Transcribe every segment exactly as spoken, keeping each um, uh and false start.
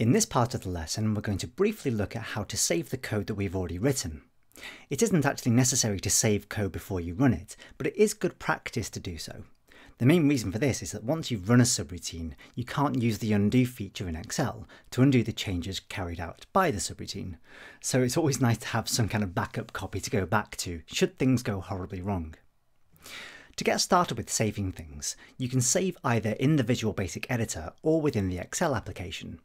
In this part of the lesson, we're going to briefly look at how to save the code that we've already written. It isn't actually necessary to save code before you run it, but it is good practice to do so. The main reason for this is that once you've run a subroutine, you can't use the undo feature in Excel to undo the changes carried out by the subroutine. So it's always nice to have some kind of backup copy to go back to should things go horribly wrong. To get started with saving things, you can save either in the Visual Basic editor or within the Excel application.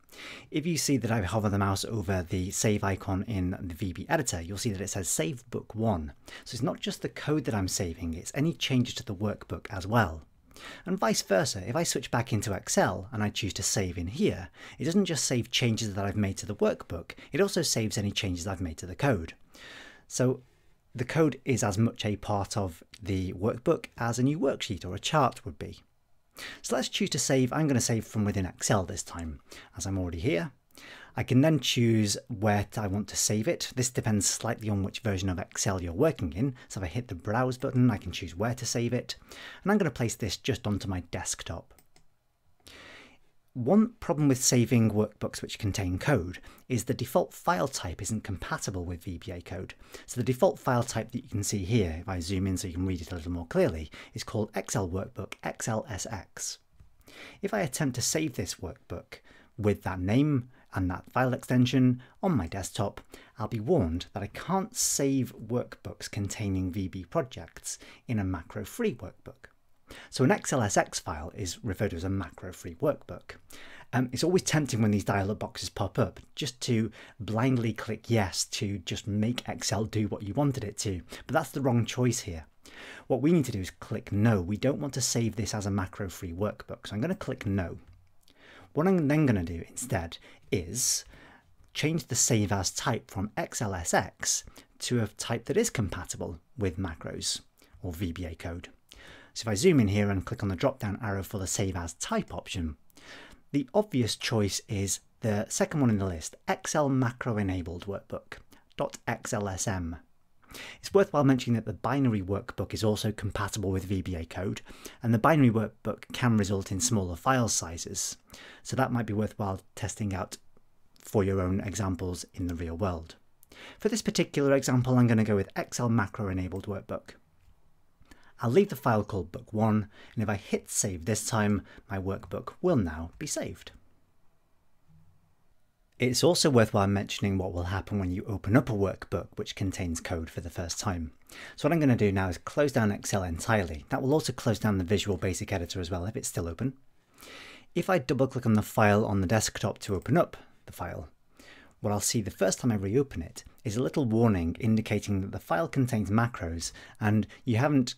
If you see that I hover the mouse over the save icon in the V B A editor, you'll see that it says Save Book one. So it's not just the code that I'm saving, it's any changes to the workbook as well. And vice versa, if I switch back into Excel and I choose to save in here, it doesn't just save changes that I've made to the workbook, it also saves any changes I've made to the code. So the code is as much a part of the workbook as a new worksheet or a chart would be. So let's choose to save. I'm going to save from within Excel this time, as I'm already here. I can then choose where I want to save it. This depends slightly on which version of Excel you're working in. So if I hit the Browse button, I can choose where to save it. And I'm going to place this just onto my desktop. One problem with saving workbooks which contain code is the default file type isn't compatible with V B A code. So the default file type that you can see here, if I zoom in so you can read it a little more clearly, is called Excel Workbook X L S X. If I attempt to save this workbook with that name and that file extension on my desktop, I'll be warned that I can't save workbooks containing V B projects in a macro-free workbook. So an X L S X file is referred to as a macro-free workbook. Um, it's always tempting when these dialog boxes pop up just to blindly click yes to just make Excel do what you wanted it to, but that's the wrong choice here. What we need to do is click no. We don't want to save this as a macro-free workbook, so I'm going to click no. What I'm then going to do instead is change the save as type from X L S X to a type that is compatible with macros or V B A code. So if I zoom in here and click on the drop-down arrow for the Save As Type option, the obvious choice is the second one in the list, Excel Macro Enabled Workbook, .xlsm. It's worthwhile mentioning that the binary workbook is also compatible with V B A code, and the binary workbook can result in smaller file sizes. So that might be worthwhile testing out for your own examples in the real world. For this particular example, I'm going to go with Excel Macro Enabled Workbook. I'll leave the file called book one, and if I hit save this time, my workbook will now be saved. It's also worthwhile mentioning what will happen when you open up a workbook which contains code for the first time. So what I'm going to do now is close down Excel entirely. That will also close down the Visual Basic editor as well if it's still open. If I double click on the file on the desktop to open up the file, what I'll see the first time I reopen it is a little warning indicating that the file contains macros and you haven't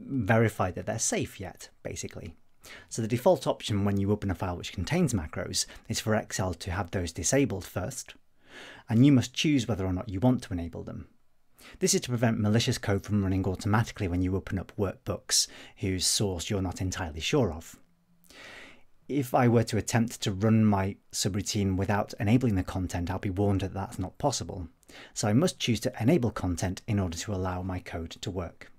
verified that they're safe yet, basically. So the default option when you open a file which contains macros is for Excel to have those disabled first, and you must choose whether or not you want to enable them. This is to prevent malicious code from running automatically when you open up workbooks whose source you're not entirely sure of. If I were to attempt to run my subroutine without enabling the content, I'll be warned that that's not possible. So I must choose to enable content in order to allow my code to work.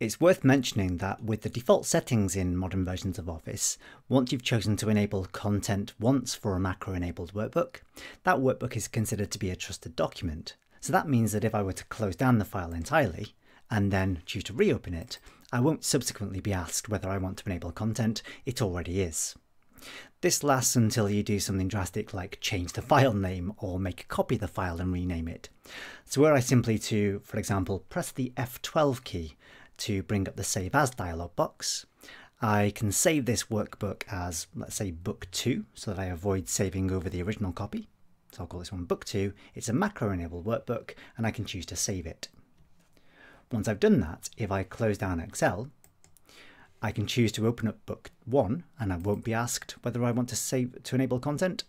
It's worth mentioning that with the default settings in modern versions of Office, once you've chosen to enable content once for a macro-enabled workbook, that workbook is considered to be a trusted document. So that means that if I were to close down the file entirely and then choose to reopen it, I won't subsequently be asked whether I want to enable content. It already is. This lasts until you do something drastic like change the file name or make a copy of the file and rename it. So were I simply to, for example, press the F twelve key to bring up the Save As dialog box, I can save this workbook as, let's say, book two, so that I avoid saving over the original copy. So I'll call this one book two. It's a macro-enabled workbook, and I can choose to save it. Once I've done that, if I close down Excel, I can choose to open up book one, and I won't be asked whether I want to save to enable content.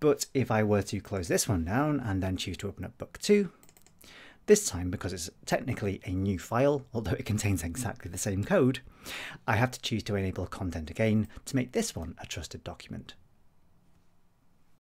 But if I were to close this one down and then choose to open up book two, this time, because it's technically a new file, although it contains exactly the same code, I have to choose to enable content again to make this one a trusted document.